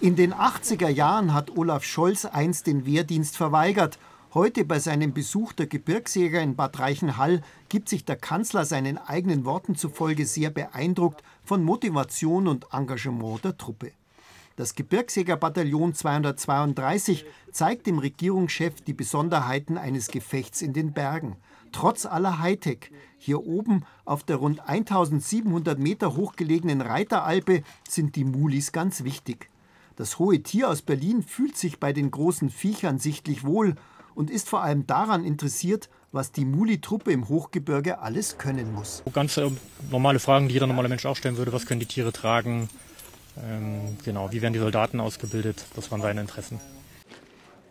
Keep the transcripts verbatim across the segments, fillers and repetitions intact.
In den achtziger Jahren hat Olaf Scholz einst den Wehrdienst verweigert. Heute bei seinem Besuch der Gebirgsjäger in Bad Reichenhall gibt sich der Kanzler seinen eigenen Worten zufolge sehr beeindruckt von Motivation und Engagement der Truppe. Das Gebirgsjägerbataillon zweihundertzweiunddreißig zeigt dem Regierungschef die Besonderheiten eines Gefechts in den Bergen. Trotz aller Hightech. Hier oben auf der rund eintausendsiebenhundert Meter hochgelegenen Reiteralpe sind die Mulis ganz wichtig. Das hohe Tier aus Berlin fühlt sich bei den großen Viechern sichtlich wohl und ist vor allem daran interessiert, was die Muli-Truppe im Hochgebirge alles können muss. Ganz normale Fragen, die jeder normale Mensch auch stellen würde. Was können die Tiere tragen? Genau, wie werden die Soldaten ausgebildet? Das waren seine Interessen.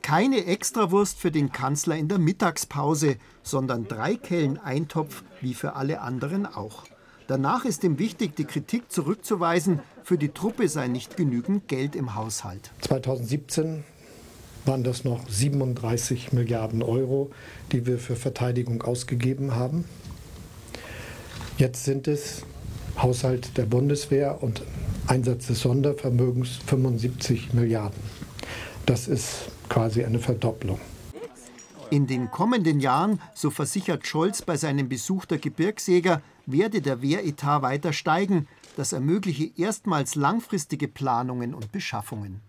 Keine Extrawurst für den Kanzler in der Mittagspause, sondern drei Kellen Eintopf, wie für alle anderen auch. Danach ist ihm wichtig, die Kritik zurückzuweisen, für die Truppe sei nicht genügend Geld im Haushalt. zweitausendsiebzehn waren das noch siebenunddreißig Milliarden Euro, die wir für Verteidigung ausgegeben haben. Jetzt sind es Haushalt der Bundeswehr und Einsatz des Sondervermögens fünfundsiebzig Milliarden. Das ist quasi eine Verdopplung. In den kommenden Jahren, so versichert Scholz bei seinem Besuch der Gebirgsjäger, werde der Wehretat weiter steigen. Das ermögliche erstmals langfristige Planungen und Beschaffungen.